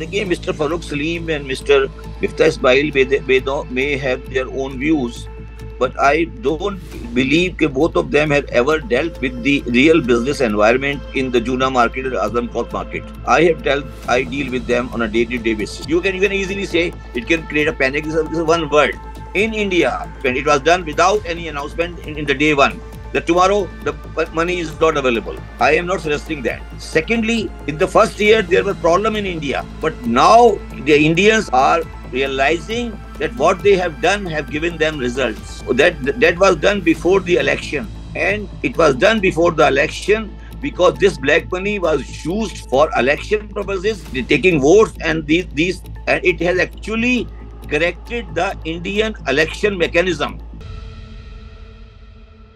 देखिए mister Farooq Saleem and Mr. Miftah Ismail may have their own views, but I don't believe that both of them have ever dealt with the real business environment in the Juna market or Azam Cloth market. I deal with them on a day-to-day basis. You can easily say it can create a panic. This is one word. In India, when it was done without any announcement in the day one, that tomorrow the money is not available. I am not suggesting that. Secondly, in the first year there was a problem in India, but now the Indians are realizing that what they have done have given them results. That was done before the election, and it was done before the election because this black money was used for election purposes, taking votes, and and it has actually corrected the Indian election mechanism.